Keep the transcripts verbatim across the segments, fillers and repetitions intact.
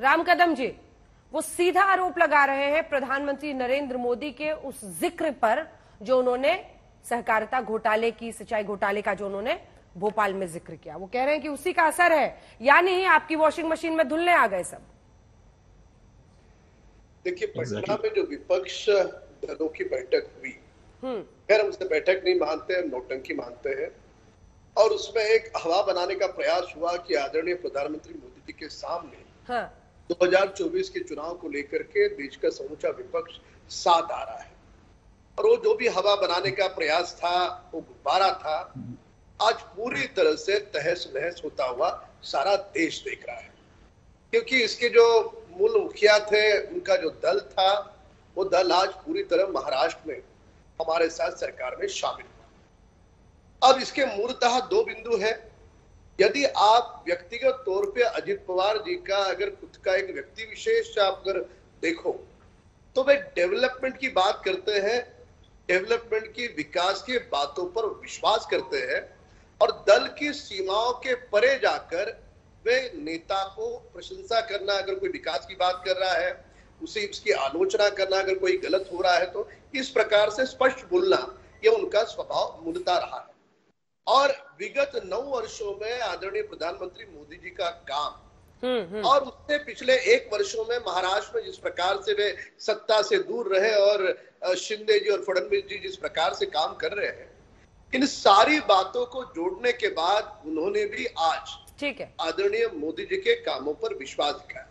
राम कदम जी, वो सीधा आरोप लगा रहे हैं प्रधानमंत्री नरेंद्र मोदी के उस जिक्र पर जो उन्होंने सहकारिता घोटाले की, सिंचाई घोटाले का जो उन्होंने भोपाल में जिक्र किया। वो कह रहे हैं कि उसी का असर है, यानी आपकी वॉशिंग मशीन में धुलने आ गए सब। देखिए, पटना में जो विपक्ष दलों की बैठक हुई, खैर हम उसे बैठक नहीं मानते, हम नोटंकी मानते हैं, और उसमें एक हवा बनाने का प्रयास हुआ कि आदरणीय प्रधानमंत्री मोदी जी के सामने हाँ। दो हज़ार चौबीस के चुनाव को लेकर के देश का समूचा विपक्ष साथ आ रहा है, और वो जो भी हवा बनाने का प्रयास था वो गुब्बारा था, आज पूरी तरह से तहस नहस होता हुआ सारा देश देख रहा है। क्योंकि इसके जो मूल मुखिया थे, उनका जो दल था, वो दल आज पूरी तरह महाराष्ट्र में हमारे साथ सरकार में शामिल हुआ। अब इसके मूलतः दो बिंदु है। यदि आप व्यक्तिगत तौर पे अजीत पवार जी का अगर खुद का एक व्यक्ति विशेष आप अगर देखो तो वे डेवलपमेंट की बात करते हैं, डेवलपमेंट की विकास की बातों पर विश्वास करते हैं, और दल की सीमाओं के परे जाकर वे नेता को प्रशंसा करना, अगर कोई विकास की बात कर रहा है उसे उसकी आलोचना करना, अगर कोई गलत हो रहा है तो इस प्रकार से स्पष्ट बोलना, यह उनका स्वभाव मूलतः रहा है। और विगत नौ वर्षों में आदरणीय प्रधानमंत्री मोदी जी का काम हुँ, और उससे पिछले एक वर्षों में महाराष्ट्र में जिस प्रकार से वे सत्ता से दूर रहे और शिंदे जी और फडणवीस जी जिस प्रकार से काम कर रहे हैं, इन सारी बातों को जोड़ने के बाद उन्होंने भी आज ठीक है आदरणीय मोदी जी के कामों पर विश्वास दिखाया।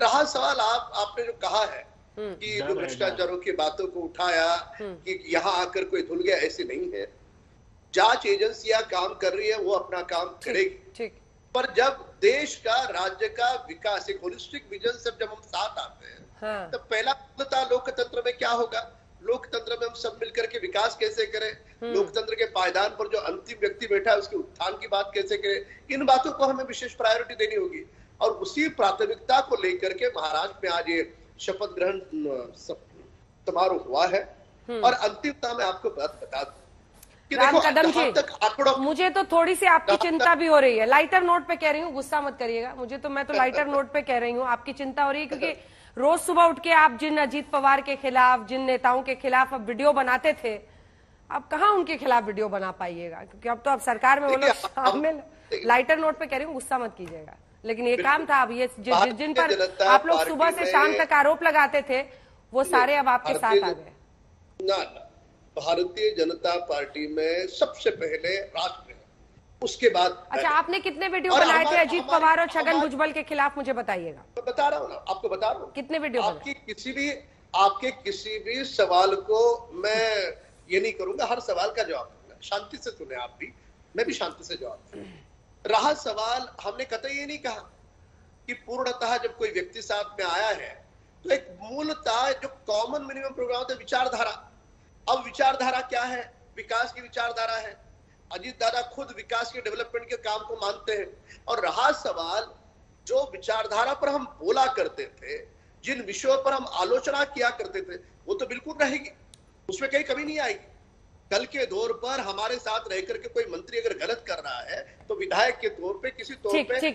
रहा सवाल आप आपने जो कहा है कि जो भ्रष्टाचारों की बातों को उठाया कि यहाँ आकर कोई धुल गया, ऐसे नहीं है। जांच एजेंसियां काम कर रही है, वो अपना काम करेगी, ठीक। पर जब देश का, राज्य का विकास, एक होलिस्टिक विजन सब जब हम साथ आते हैं हाँ। तो पहला मुद्दा लोकतंत्र में क्या होगा, लोकतंत्र में हम सब मिलकर के विकास कैसे करें, लोकतंत्र के पायदान पर जो अंतिम व्यक्ति बैठा है उसके उत्थान की बात कैसे करें, इन बातों को हमें विशेष प्रायोरिटी देनी होगी। और उसी प्राथमिकता को लेकर के महाराष्ट्र में आज ये शपथ ग्रहण समारोह हुआ है। और अंतिमता में आपको बात बता दूं कि देखो कदम जी, मुझे तो थोड़ी सी आपकी चिंता भी हो रही है, लाइटर नोट पे कह रही हूँ, गुस्सा मत करिएगा मुझे, तो मैं तो लाइटर नोट पे कह रही हूँ, आपकी चिंता हो रही है क्योंकि रोज सुबह उठ के आप जिन अजीत पवार के खिलाफ, जिन नेताओं के खिलाफ आप वीडियो बनाते थे, आप कहाँ उनके खिलाफ वीडियो बना पाइएगा, क्योंकि अब तो आप सरकार में बोलो। लाइटर नोट पे कह रही हूँ, गुस्सा मत कीजिएगा, लेकिन ये काम था। अब ये जिन जिन पर आप लोग सुबह से शाम तक आरोप लगाते थे वो सारे अब आपके साथ आ गए। ना ना, भारतीय जनता पार्टी में सबसे पहले राष्ट्र, उसके बाद अच्छा आपने कितने वीडियो बनाए थे अजीत पवार और छगन भुजबल के खिलाफ, मुझे बताइएगा। मैं बता रहा हूँ ना, आपको बता रहा हूँ कितने वीडियो। आपकी किसी भी आपके किसी भी सवाल को मैं ये नहीं करूंगा, हर सवाल का जवाब दूंगा, शांति से सुने आप भी, मैं भी शांति से जवाब दूंगा। रहा सवाल, हमने कतई ये नहीं कहा कि पूर्णतः जब कोई व्यक्ति साथ में आया है तो एक मूलतः जो कॉमन मिनिमम प्रोग्राम था विचारधारा, अब विचारधारा क्या है, विकास की विचारधारा है। अजीत दादा खुद विकास के, डेवलपमेंट के काम को मानते हैं। और रहा सवाल जो विचारधारा पर हम बोला करते थे, जिन विषयों पर हम आलोचना किया करते थे, वो तो बिल्कुल रहेगी, उसमें कहीं कमी नहीं आएगी। कल के दौर पर हमारे साथ रह करके कोई मंत्री अगर गलत कर रहा है तो विधायक के तौर पे किसी तौर पे